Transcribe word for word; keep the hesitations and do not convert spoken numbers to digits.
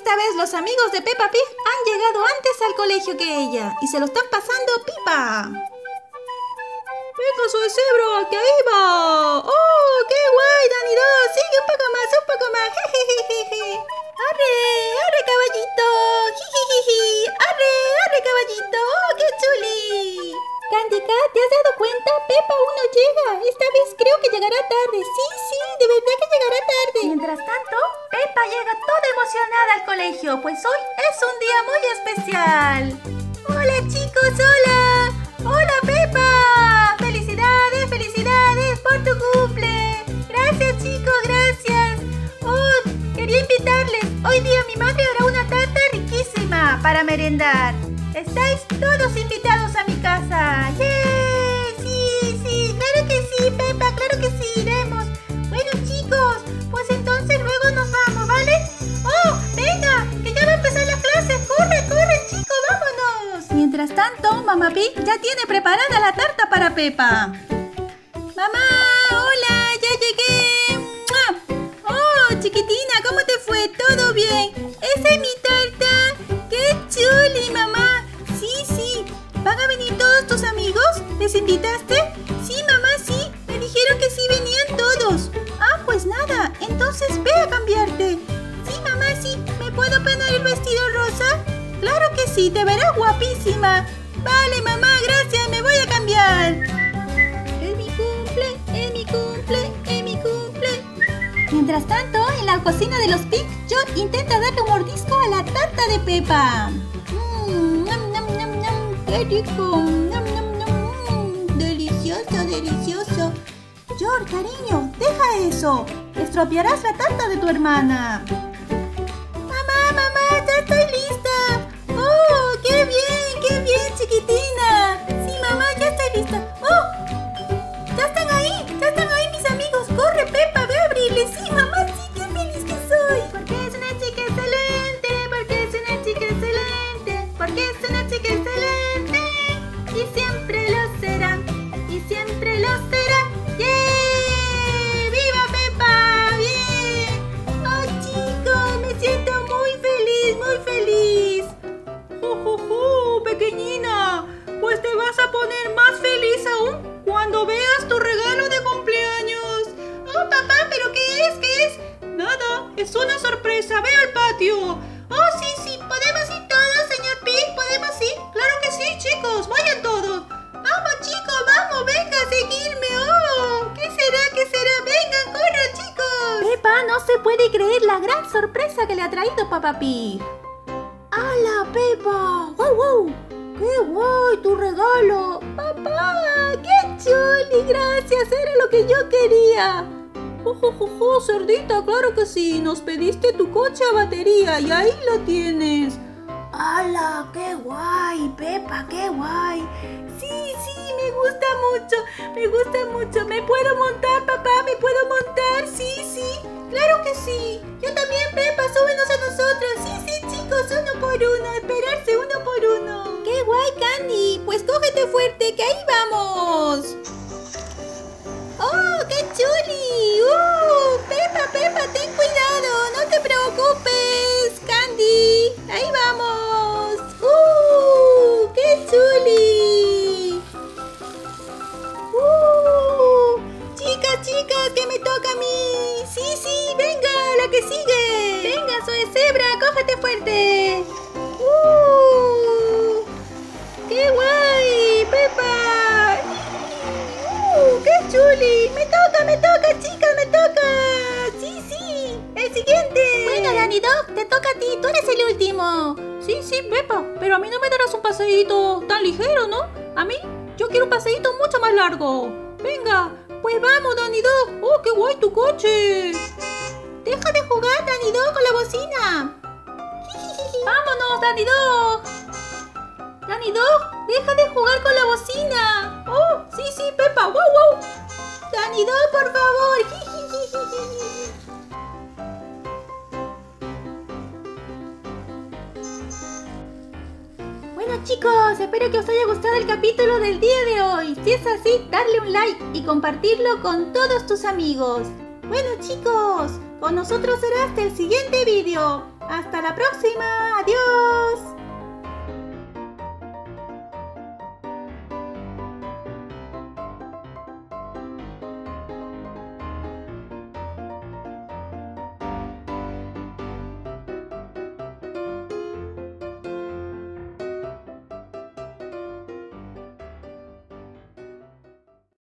Esta vez los amigos de Peppa Pig han llegado antes al colegio que ella y se lo están pasando pipa. ¡Pipa, soy cebra! ¡Que ahí va! ¡Oh, qué guay, Dani dos! ¡Sigue un poco más, un poco más! ¡Jejejeje! ¡Arre, arre, caballito! ¡Jijijiji! ¡Arre, arre, caballito! ¡Oh, qué chuli! Candy Cat, ¿te has dado cuenta? Peppa aún no llega. Esta vez creo que llegará tarde. Sí, sí, de verdad que llegará tarde. Mientras tanto, Peppa llega toda emocionada al colegio, pues hoy es un día muy especial. ¡Hola, chicos! ¡Hola! ¡Hola, Peppa! ¡Felicidades, felicidades por tu cumple! ¡Gracias, chicos! ¡Gracias! ¡Oh! Quería invitarles. Hoy día mi madre hará una tarta riquísima para merendar. Estáis todos invitados a mi casa. ¡Yay! Sí, sí, claro que sí, Peppa, claro que sí, iremos. Bueno, chicos, pues entonces luego nos vamos, ¿vale? ¡Oh, venga! Que ya va a empezar las clases. ¡Corre, corre, chicos, vámonos! Mientras tanto, Mamá Pig ya tiene preparada la tarta para Peppa. ¡Mamá, hola! ¡Ya llegué! ¡Mua! ¡Oh, chiquitina! ¿Cómo te fue? ¿Todo bien? ¡Esa es mi tarta! ¡Qué chuli, mamá! ¿Van a venir todos tus amigos? ¿Les invitaste? Sí, mamá, sí. Me dijeron que sí venían todos. Ah, pues nada. Entonces ve a cambiarte. Sí, mamá, sí. ¿Me puedo poner el vestido rosa? Claro que sí. Te verás guapísima. Vale, mamá, gracias. Me voy a cambiar. Es mi cumple, es mi cumple, es mi cumple. Mientras tanto, en la cocina de los Pig, George intenta darle un mordisco a la tarta de Peppa. ¡Qué rico! ¡Nom, nom, nom! ¡Delicioso, delicioso! George, cariño, deja eso. Estropearás la tarta de tu hermana. ¡Mamá, mamá! ¡Ya estoy lista! ¡Oh, qué bien, qué bien, chiquitina! Sí, mamá, ya estoy lista. ¡Oh! ¡Ya están ahí! ¡Ya están ahí mis amigos! ¡Corre, Peppa! ¡Ve a abrirle! ¡Sí, mamá! ¡Sí! ¡Qué feliz que soy! Porque es una chica excelente. Porque es una chica excelente. Porque es una chica excelente. Y siempre lo será, y siempre lo será. ¡Yay! ¡Viva Peppa! ¡Bien! ¡Oh, chicos! Me siento muy feliz, muy feliz. ¡Jujuju! ¡Pequeñina! Pues te vas a poner más feliz aún cuando veas tu regalo de cumpleaños. ¡Oh, papá! ¿Pero qué es? ¿Qué es? Nada, es una sorpresa. ¡Ve al patio! ¡Oh, sí, sí! ¿Podemos ir todos, señor Pig? ¿Podemos ir? ¡Claro que sí, chicos! ¡Vayan todos! ¡Vamos, chicos! ¡Vamos! ¡Venga a seguirme! ¡Oh! ¿Qué será? ¿Qué será? ¡Venga! ¡Corran, chicos! Peppa no se puede creer la gran sorpresa que le ha traído Papá Pig. ¡Hala, Peppa! ¡Wow, wow! ¡Qué guay tu regalo! ¡Papá! ¡Qué chuli! ¡Gracias! ¡Era lo que yo quería! ¡Jojojojo, Cerdita! ¡Claro que sí! Nos pediste tu coche a batería y ahí lo tienes. ¡Hala! ¡Qué guay, Peppa! ¡Qué guay! ¡Sí, sí! ¡Me gusta mucho! ¡Me gusta mucho! ¿Me puedo montar, papá? ¿Me puedo montar? ¡Sí, sí! ¡Claro que sí! ¡Yo también, Peppa! ¡Súbenos a nosotros! ¡Sí, sí, chicos! ¡Uno por uno! ¡Esperarse uno por uno! ¡Qué guay, Candy! ¡Pues cógete fuerte que ahí vamos! ¡Oh, qué chuli! ¡Uh! ¡Peppa, Peppa! ¡Ten cuidado! ¡No te preocupes, Candy! ¡Ahí vamos! ¡Uh! ¡Qué chuli! ¡Uh! ¡Chicas, chicas! ¡Que me toca a mí! ¡Sí, sí! ¡Venga! ¡La que sigue! ¡Venga, soy cebra! ¡Cógete fuerte! ¡Uh! ¡Qué guay, Peppa! ¡Uh! ¡Qué chuli! ¡Me toca, me toca, chicas! ¡Me toca! ¡El siguiente! Bueno, Danny Dog, te toca a ti, tú eres el último. Sí, sí, Peppa, pero a mí no me darás un paseíto tan ligero, ¿no? A mí, yo quiero un paseíto mucho más largo. Venga, pues vamos, Danny Dog. ¡Oh, qué guay tu coche! ¡Deja de jugar, Danny Dog, con la bocina! ¡Vámonos, Danny Dog! ¡Danny Dog, deja de jugar con la bocina! ¡Oh, sí, sí, Peppa! ¡Wow, wow! ¡Danny Dog, por favor! Bueno, chicos, espero que os haya gustado el capítulo del día de hoy. Si es así, darle un like y compartirlo con todos tus amigos. Bueno, chicos, Con nosotros será hasta el siguiente vídeo. ¡Hasta la próxima! ¡Adiós!